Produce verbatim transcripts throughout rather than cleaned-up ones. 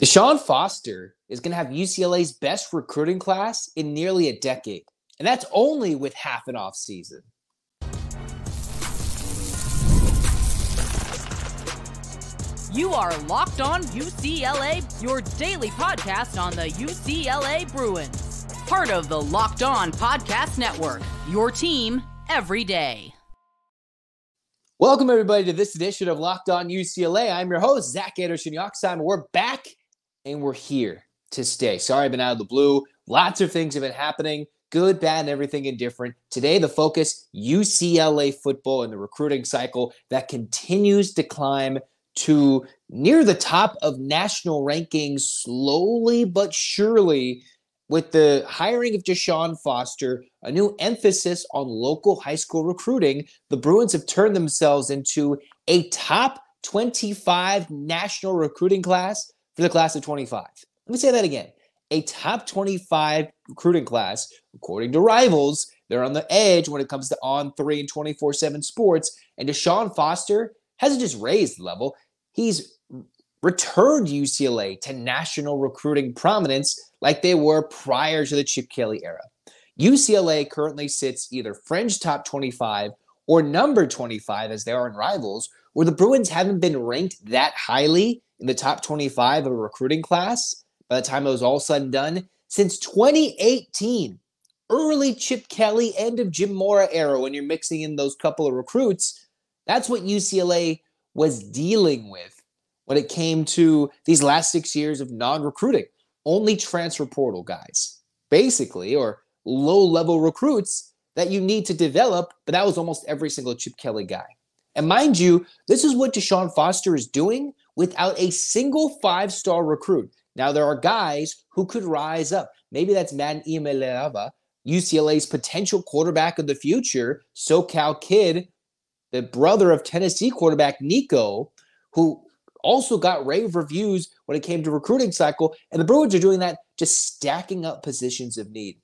Deshaun Foster is going to have U C L A's best recruiting class in nearly a decade, and that's only with half an offseason. You are Locked On U C L A, your daily podcast on the U C L A Bruins. Part of the Locked On Podcast Network, your team every day. Welcome, everybody, to this edition of Locked On U C L A. I'm your host, Zach Anderson-Yoxsimer. We're back, and we're here to stay. Sorry I've been out of the blue. Lots of things have been happening, good, bad, and everything indifferent. Today, the focus, U C L A football and the recruiting cycle that continues to climb to near the top of national rankings slowly but surely with the hiring of Deshaun Foster, a new emphasis on local high school recruiting. The Bruins have turned themselves into a top twenty-five national recruiting class for the class of twenty-five. Let me say that again. A top twenty-five recruiting class, according to Rivals. They're on the edge when it comes to O N three and two forty-seven sports, and Deshaun Foster hasn't just raised the level, he's returned U C L A to national recruiting prominence like they were prior to the Chip Kelly era. U C L A currently sits either fringe top twenty-five or number twenty-five, as they are in Rivals, where the Bruins haven't been ranked that highly in the top twenty-five of a recruiting class by the time it was all said and done since twenty eighteen. Early Chip Kelly, end of Jim Mora era, when you're mixing in those couple of recruits. That's what U C L A was dealing with when it came to these last six years of non-recruiting. Only transfer portal guys, basically, or low-level recruits that you need to develop, but that was almost every single Chip Kelly guy. And mind you, this is what Deshaun Foster is doing without a single five-star recruit. Now, there are guys who could rise up. Maybe that's Madden Iamaleava, U C L A's potential quarterback of the future, SoCal kid, the brother of Tennessee quarterback Nico, who also got rave reviews when it came to recruiting cycle. And the Bruins are doing that, just stacking up positions of need.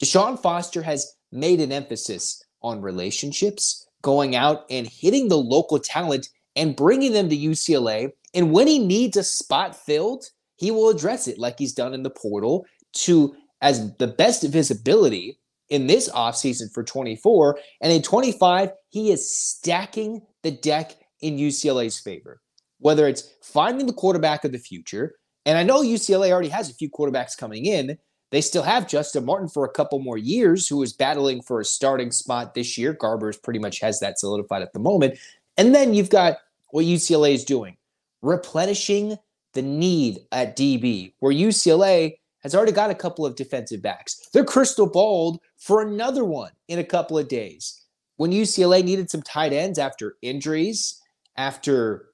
Deshaun Foster has made an emphasis on relationships, going out and hitting the local talent and bringing them to U C L A. And when he needs a spot filled, he will address it like he's done in the portal to, as the best of his ability, in this offseason for twenty-four, and in twenty-five, he is stacking the deck in U C L A's favor, whether it's finding the quarterback of the future. And I know U C L A already has a few quarterbacks coming in. They still have Justin Martin for a couple more years, who is battling for a starting spot this year. Garber pretty much has that solidified at the moment. And then you've got what U C L A is doing, replenishing the need at D B, where U C L A has already got a couple of defensive backs. They're crystal balled for another one in a couple of days. When U C L A needed some tight ends after injuries, after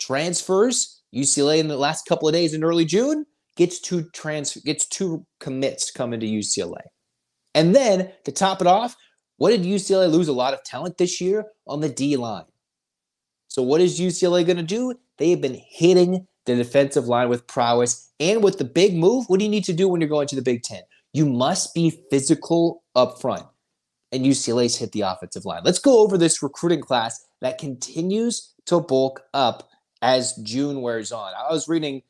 transfers, U C L A in the last couple of days in early June gets two transfer, gets two commits coming to U C L A. And then to top it off, what did U C L A lose a lot of talent this year on the D line? So what is U C L A going to do? They have been hitting the defensive line with prowess. And with the big move, what do you need to do when you're going to the Big Ten? You must be physical up front. And U C L A's hit the offensive line. Let's go over this recruiting class that continues to bulk up as June wears on. I was reading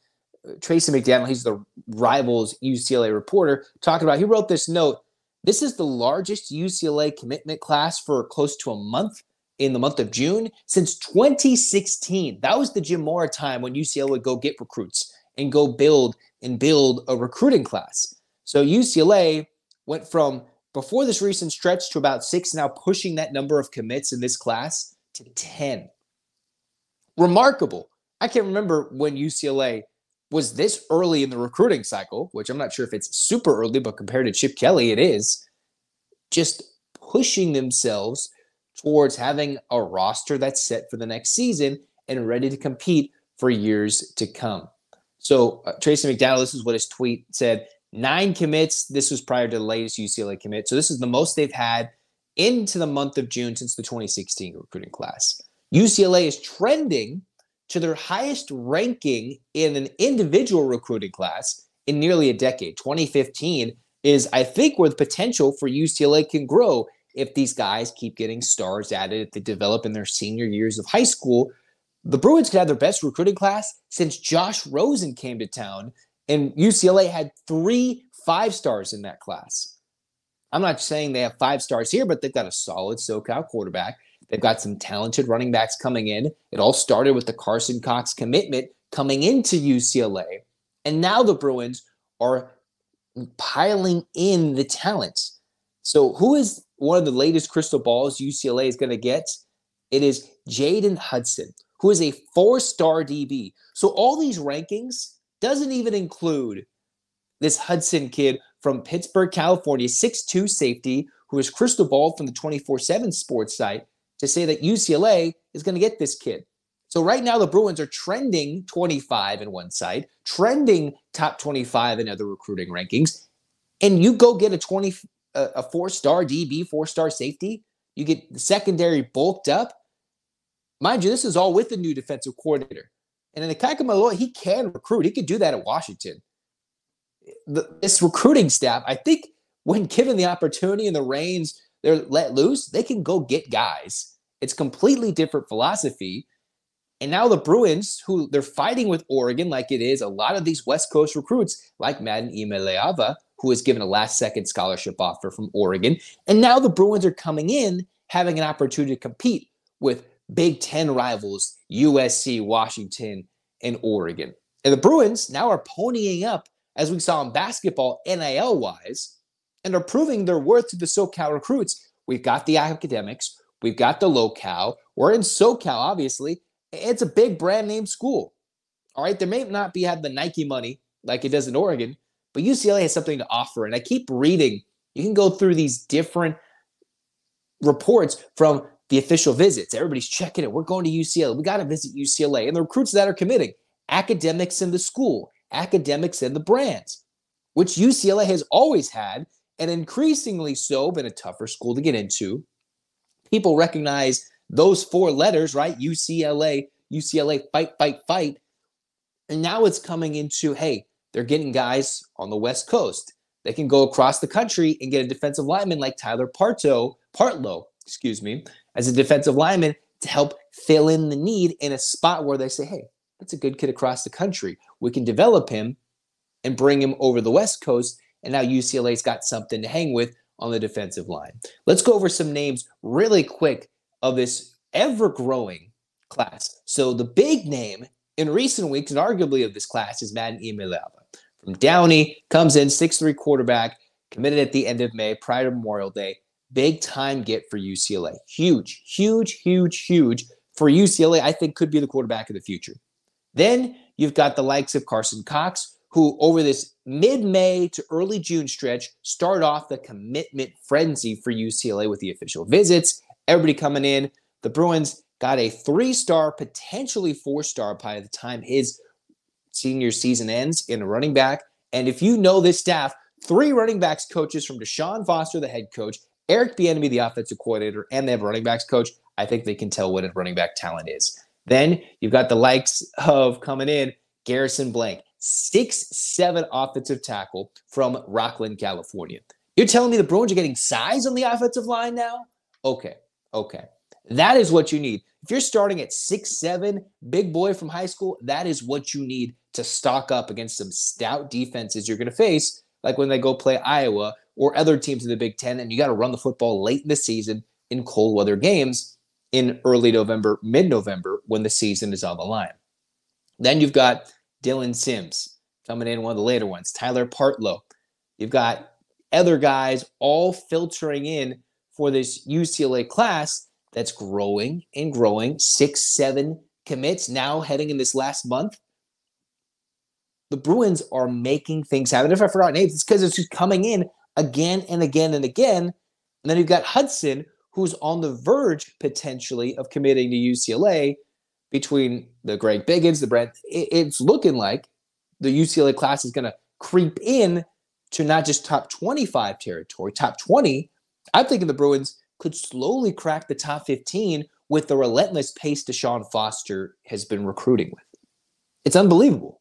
Tracy McDaniel, he's the Rivals U C L A reporter, talking about, he wrote this note, this is the largest U C L A commitment class for close to a month in the month of June since twenty sixteen. That was the Jim Mora time when U C L A would go get recruits and go build and build a recruiting class. So U C L A went from before this recent stretch to about six, now pushing that number of commits in this class to ten. Remarkable. I can't remember when U C L A was this early in the recruiting cycle, which I'm not sure if it's super early, but compared to Chip Kelly, it is. Just pushing themselves towards having a roster that's set for the next season and ready to compete for years to come. So uh, Tracy McDowell, this is what his tweet said, nine commits. This was prior to the latest U C L A commit. So this is the most they've had into the month of June since the twenty sixteen recruiting class. U C L A is trending to their highest ranking in an individual recruiting class in nearly a decade. twenty fifteen is, I think, where the potential for U C L A can grow if these guys keep getting stars added, if they develop in their senior years of high school. the Bruins could have their best recruiting class since Josh Rosen came to town, and U C L A had three five-stars in that class. I'm not saying they have five stars here, but they've got a solid SoCal quarterback. They've got some talented running backs coming in. It all started with the Carson Cox commitment coming into U C L A, and now the Bruins are piling in the talent. So who is one of the latest crystal balls U C L A is going to get? It is Jaden Hudson, who is a four-star D B. So all these rankings doesn't even include this Hudson kid from Pittsburgh, California, six two safety, who is crystal balled from the two forty-seven sports site to say that U C L A is going to get this kid. So right now the Bruins are trending twenty-five in one side, trending top twenty-five in other recruiting rankings, and you go get a twenty, a four-star D B, four-star safety, you get the secondary bulked up. Mind you, this is all with the new defensive coordinator. And then Kaikamaloi, he can recruit. He could do that at Washington. The, this recruiting staff, I think when given the opportunity and the reins they're let loose, they can go get guys. It's completely different philosophy. And now the Bruins, who they're fighting with Oregon like it is, a lot of these West Coast recruits like Madden Iamaleava, who was given a last-second scholarship offer from Oregon. And now the Bruins are coming in, having an opportunity to compete with Big Ten rivals, U S C, Washington, and Oregon. And the Bruins now are ponying up, as we saw in basketball, N I L-wise, and are proving their worth to the SoCal recruits. We've got the academics. We've got the locale. We're in SoCal, obviously. It's a big brand-name school. All right, there may not be have the Nike money like it does in Oregon, but U C L A has something to offer. And I keep reading. You can go through these different reports from the official visits. Everybody's checking it. We're going to U C L A. We got to visit U C L A. And the recruits that are committing, academics in the school, academics and the brands, which U C L A has always had, and increasingly so, been a tougher school to get into. People recognize those four letters, right? U C L A, U C L A, fight, fight, fight. And now it's coming into, hey, they're getting guys on the West Coast. They can go across the country and get a defensive lineman like Tyler Partlow, Partlow, excuse me, as a defensive lineman to help fill in the need in a spot where they say, hey, that's a good kid across the country. We can develop him and bring him over the West Coast, and now U C L A's got something to hang with on the defensive line. Let's go over some names really quick of this ever-growing class. So the big name in recent weeks, and arguably of this class, is Madden Iamaleava. From Downey, comes in, six three quarterback, committed at the end of May, prior to Memorial Day. Big-time get for U C L A. Huge, huge, huge, huge for U C L A. I think could be the quarterback of the future. Then you've got the likes of Carson Cox, who over this mid-May to early June stretch start off the commitment frenzy for U C L A with the official visits, everybody coming in. The Bruins got a three-star, potentially four-star by the time his senior season ends in a running back. And if you know this staff, three running backs coaches from Deshaun Foster, the head coach, Eric Bieniemy, the offensive coordinator, and they have a running backs coach. I think they can tell what a running back talent is. Then you've got the likes of coming in, Garrison Blank, six seven offensive tackle from Rockland, California. You're telling me the Bruins are getting size on the offensive line now? Okay, okay. That is what you need. If you're starting at six seven, big boy from high school, that is what you need to stock up against some stout defenses you're going to face, like when they go play Iowa or other teams in the Big Ten, and you got to run the football late in the season in cold weather games, in early November, mid-November, when the season is on the line. Then you've got Dylan Sims coming in, one of the later ones, Tyler Partlow. You've got other guys all filtering in for this U C L A class that's growing and growing, six, seven commits now heading in this last month. The Bruins are making things happen. If I forgot names, it's because it's just coming in again and again and again. And then you've got Hudson, who's on the verge, potentially, of committing to U C L A between the Greg Biggins, the Brent. It's looking like the U C L A class is going to creep in to not just top twenty-five territory, top twenty. I'm thinking the Bruins could slowly crack the top fifteen with the relentless pace Deshaun Foster has been recruiting with. It's unbelievable.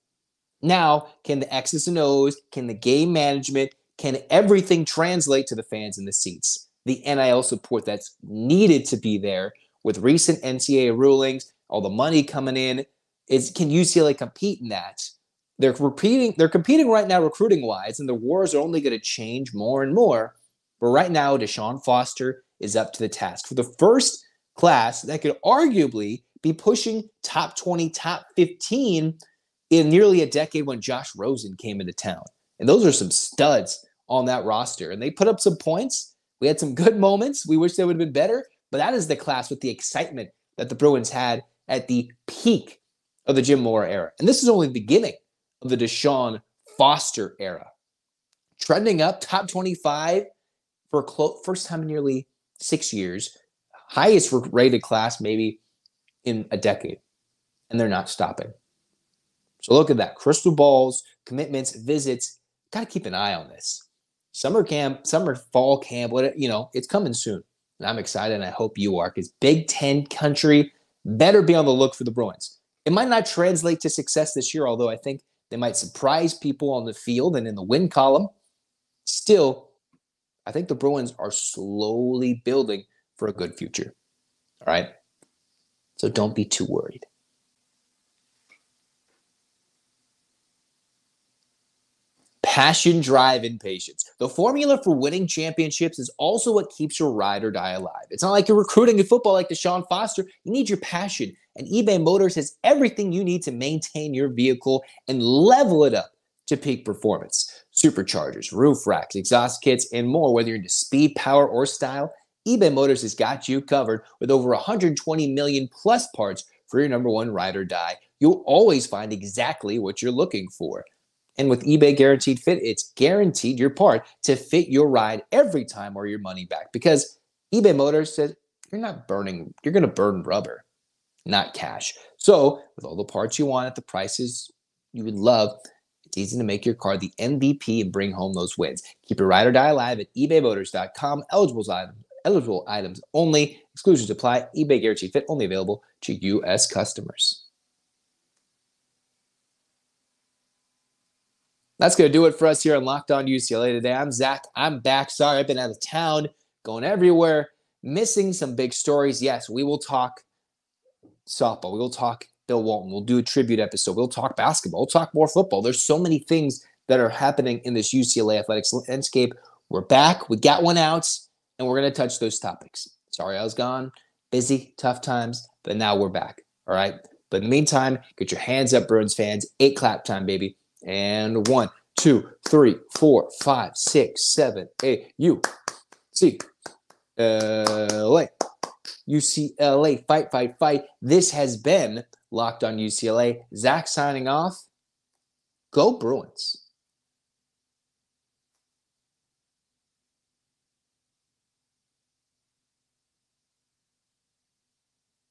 Now, can the X's and O's, can the game management, can everything translate to the fans in the seats? The N I L support that's needed to be there with recent N C double A rulings, all the money coming in. Is can U C L A compete in that? They're competing. They're competing right now, recruiting wise, and the wars are only going to change more and more. But right now, Deshaun Foster is up to the task for the first class that could arguably be pushing top twenty, top fifteen in nearly a decade when Josh Rosen came into town. And those are some studs on that roster. And they put up some points. We had some good moments. We wish they would have been better. But that is the class with the excitement that the Bruins had at the peak of the Jim Mora era. And this is only the beginning of the Deshaun Foster era. Trending up top twenty-five for clo- first time in nearly six years. Highest rated class maybe in a decade. And they're not stopping. So look at that. Crystal balls, commitments, visits. Got to keep an eye on this. Summer camp, summer, fall camp, what you know, it's coming soon. And I'm excited, and I hope you are, because Big Ten country better be on the look for the Bruins. It might not translate to success this year, although I think they might surprise people on the field and in the win column. Still, I think the Bruins are slowly building for a good future. All right? So don't be too worried. Passion, drive, and patience. The formula for winning championships is also what keeps your ride or die alive. It's not like you're recruiting in football like Deshaun Foster. You need your passion, and eBay Motors has everything you need to maintain your vehicle and level it up to peak performance. Superchargers, roof racks, exhaust kits, and more. Whether you're into speed, power, or style, eBay Motors has got you covered with over one hundred twenty million plus parts for your number one ride or die. You'll always find exactly what you're looking for. And with eBay Guaranteed Fit, it's guaranteed your part to fit your ride every time or your money back. Because eBay Motors says you're not burning, you're going to burn rubber, not cash. So with all the parts you want at the prices you would love, it's easy to make your car the M V P and bring home those wins. Keep your ride or die alive at ebay motors dot com. Eligible items, eligible items only. Exclusions apply. eBay Guaranteed Fit only available to U S customers. That's going to do it for us here on Locked On U C L A today. I'm Zach. I'm back. Sorry, I've been out of town, going everywhere, missing some big stories. Yes, we will talk softball. We will talk Bill Walton. We'll do a tribute episode. We'll talk basketball. We'll talk more football. There's so many things that are happening in this U C L A athletics landscape. We're back. We got one out, and we're going to touch those topics. Sorry, I was gone. Busy, tough times, but now we're back. All right? But in the meantime, get your hands up, Bruins fans. Eight clap time, baby. And one, two, three, four, five, six, seven, eight. U C L A. U C L A, fight, fight, fight. This has been Locked On U C L A. Zach signing off. Go Bruins.